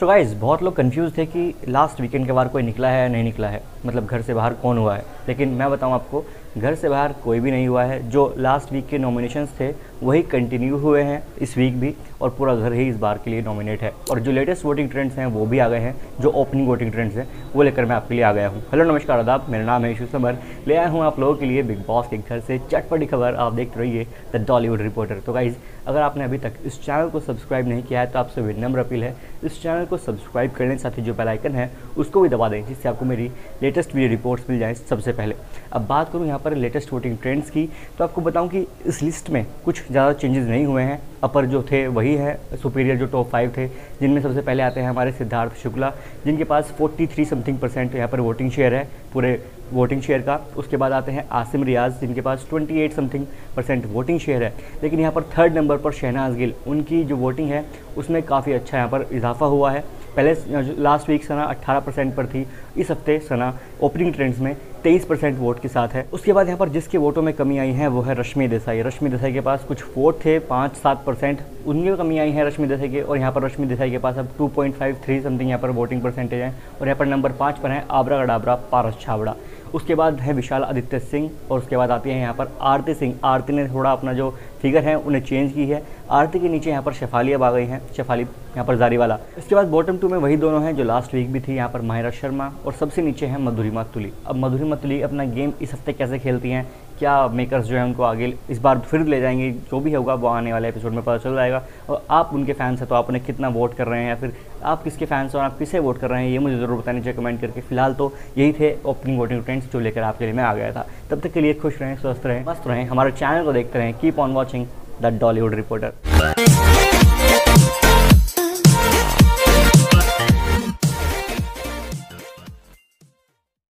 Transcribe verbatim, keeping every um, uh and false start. So guys बहुत लोग confuse थे कि लास्ट वीकेंड के बार कोई निकला है या नहीं निकला है, मतलब घर से बाहर कौन हुआ है। लेकिन मैं बताऊं आपको, घर से बाहर कोई भी नहीं हुआ है। जो लास्ट वीक के नॉमिनेशंस थे वही कंटिन्यू हुए हैं इस वीक भी, और पूरा घर ही इस बार के लिए नॉमिनेट है। और जो लेटेस्ट वोटिंग ट्रेंड्स हैं वो भी आ गए हैं, जो ओपनिंग वोटिंग ट्रेंड्स हैं वो लेकर मैं आपके लिए आ गया हूँ। हेलो नमस्कार आदाब, मेरा नाम है ईशू समर, ले आया हूँ आप लोगों के लिए बिग बॉस के घर से चटपटी खबर। आप देखते रहिए द डॉलीवुड रिपोर्टर। तो गाइज़ अगर आपने अभी तक इस चैनल को सब्सक्राइब नहीं किया है तो आपसे विनम्र अपील है, इस चैनल को सब्सक्राइब करने के साथ ही जो बेल आइकन है उसको भी दबा दें, जिससे आपको मेरी लेटेस्ट वीडियो रिपोर्ट्स मिल जाएँ सबसे पहले। अब बात करूँ यहाँ पर लेटेस्ट वोटिंग ट्रेंड्स की, तो आपको बताऊँ कि इस लिस्ट में कुछ ज़्यादा चेंजेस नहीं हुए हैं। अपर जो थे वही है, सुपीरियर जो टॉप फाइव थे, जिनमें सबसे पहले आते हैं हमारे सिद्धार्थ शुक्ला, जिनके पास तैंतालीस समथिंग परसेंट यहाँ पर वोटिंग शेयर है पूरे वोटिंग शेयर का। उसके बाद आते हैं आसिम रियाज, जिनके पास अट्ठाईस समथिंग परसेंट वोटिंग शेयर है। लेकिन यहाँ पर थर्ड नंबर पर शहनाज गिल, उनकी जो वोटिंग है उसमें काफ़ी अच्छा यहाँ पर इजाफा हुआ है। पहले लास्ट वीक सना अट्ठारह परसेंट पर थी, इस हफ्ते सना ओपनिंग ट्रेंड्स में तेईस परसेंट वोट के साथ है। उसके बाद यहाँ पर जिसके वोटों में कमी आई है वो है रश्मि देसाई। रश्मि देसाई के पास कुछ वोट थे पाँच सात परसेंट, उनमें कमी आई है रश्मि देसाई के, और यहाँ पर रश्मि देसाई के पास अब two point five three something यहाँ पर वोटिंग परसेंटेज है। और यहाँ पर नंबर पाँच पर है आबरा गडाबरा पारस छाबड़ा। उसके बाद है विशाल आदित्य सिंह, और उसके बाद आती है यहाँ पर आरती सिंह। आरती ने थोड़ा अपना जो फिगर है उन्हें चेंज की है, आरती के नीचे यहाँ पर शेफाली अब आ गई हैं, शेफाली यहाँ पर जारीवाला। इसके बाद बॉटम टू में वही दोनों हैं जो लास्ट वीक भी थी, यहाँ पर माहिरा शर्मा, और सबसे नीचे है मधुरी मात्तुली। अब मधुरी मात्तुली अपना गेम इस हफ्ते कैसे खेलती हैं, क्या मेकर्स जो है उनको आगे इस बार फिर ले जाएंगे, जो भी होगा वो आने वाले एपिसोड में पता चल जाएगा। और आप उनके फैंस हैं तो आप उन्हें कितना वोट कर रहे हैं, या फिर आप किसके फैंस और आप किसे वोट कर रहे हैं, ये मुझे ज़रूर बताने चाहिए कमेंट करके। फिलहाल तो यही थे ओपनिंग वोटिंग ट्रेंड्स जो लेकर आपके लिए मैं आ गया था। तब तक के लिए खुश रहें, स्वस्थ रहें, मस्त रहें, हमारे चैनल को देखते रहें। Keep on watching the Dollywood reporter.